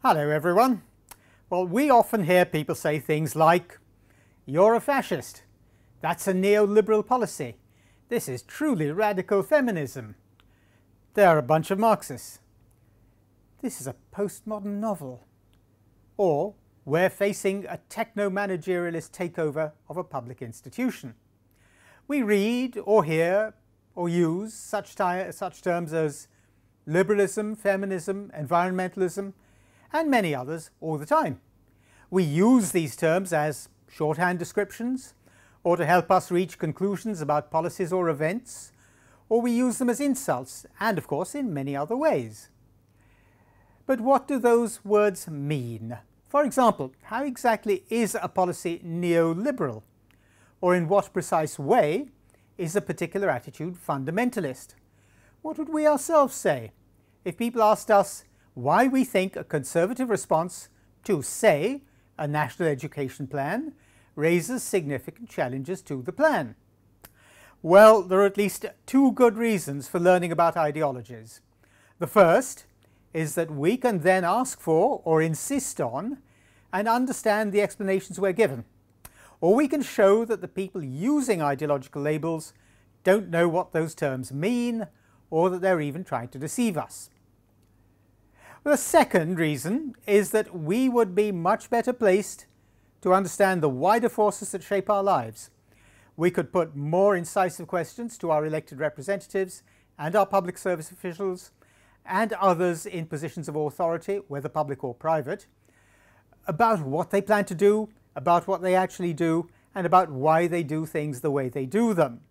Hello everyone. Well, we often hear people say things like, "You're a fascist. That's a neoliberal policy. This is truly radical feminism. They're a bunch of Marxists. This is a postmodern novel." Or, "We're facing a techno-managerialist takeover of a public institution." We read or hear or use such terms as liberalism, feminism, environmentalism, and many others all the time. We use these terms as shorthand descriptions, or to help us reach conclusions about policies or events, or we use them as insults, and of course in many other ways. But what do those words mean? For example, how exactly is a policy neoliberal? Or in what precise way is a particular attitude fundamentalist? What would we ourselves say if people asked us why we think a conservative response to, say, a national education plan raises significant challenges to the plan? Well, there are at least two good reasons for learning about ideologies. The first is that we can then ask for, or insist on, and understand the explanations we're given. Or we can show that the people using ideological labels don't know what those terms mean, or that they're even trying to deceive us. The second reason is that we would be much better placed to understand the wider forces that shape our lives. We could put more incisive questions to our elected representatives and our public service officials and others in positions of authority, whether public or private, about what they plan to do, about what they actually do, and about why they do things the way they do them.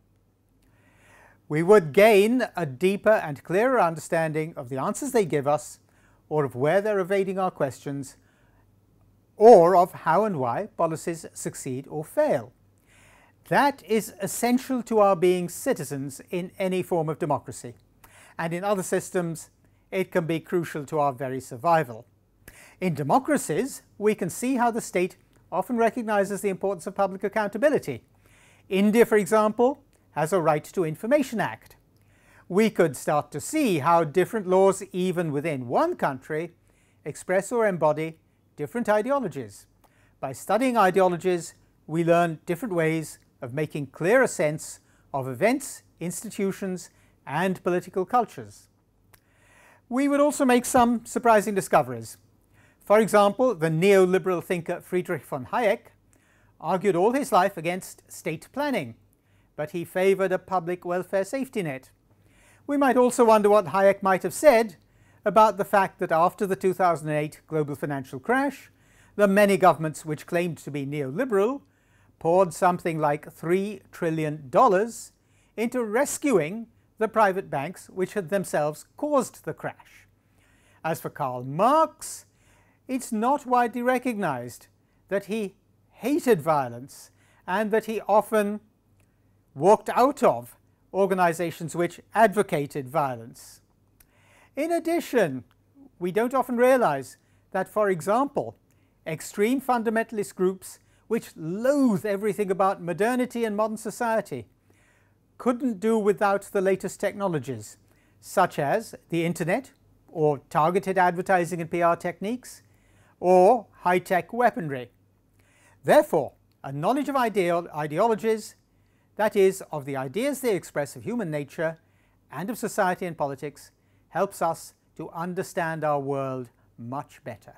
We would gain a deeper and clearer understanding of the answers they give us, or of where they're evading our questions, or of how and why policies succeed or fail. That is essential to our being citizens in any form of democracy, and in other systems it can be crucial to our very survival. In democracies, we can see how the state often recognizes the importance of public accountability. India, for example, has a Right to Information Act. We could start to see how different laws, even within one country, express or embody different ideologies. By studying ideologies, we learn different ways of making clearer sense of events, institutions, and political cultures. We would also make some surprising discoveries. For example, the neoliberal thinker Friedrich von Hayek argued all his life against state planning, but he favored a public welfare safety net. We might also wonder what Hayek might have said about the fact that after the 2008 global financial crash, the many governments which claimed to be neoliberal poured something like $3 trillion into rescuing the private banks which had themselves caused the crash. As for Karl Marx, it's not widely recognized that he hated violence and that he often walked out of organizations which advocated violence. In addition, we don't often realize that, for example, extreme fundamentalist groups which loathe everything about modernity and modern society couldn't do without the latest technologies, such as the internet, or targeted advertising and PR techniques, or high-tech weaponry. Therefore, a knowledge of ideologies, that is, of the ideas they express of human nature and of society and politics, helps us to understand our world much better.